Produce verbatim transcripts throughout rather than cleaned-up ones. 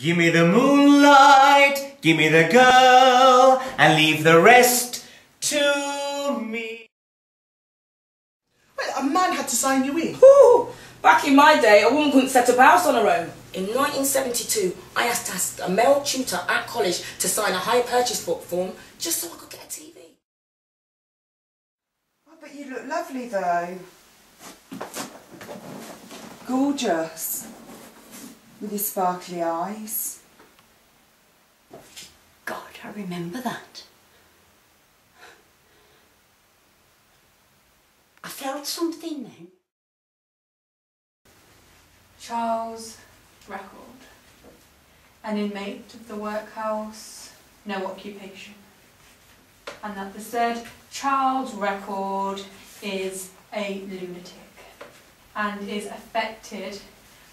Give me the moonlight, give me the girl, and leave the rest to me. Well, a man had to sign you in. Woo! Back in my day, a woman couldn't set up house on her own. In nineteen seventy-two, I had to ask a male tutor at college to sign a hire purchase book form just so I could get a T V. Oh, but you look lovely though. Gorgeous. With his sparkly eyes. God, I remember that. I felt something then. Charles Record, an inmate of the workhouse, no occupation. And that the said Charles Record is a lunatic and is affected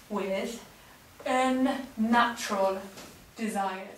with unnatural desires.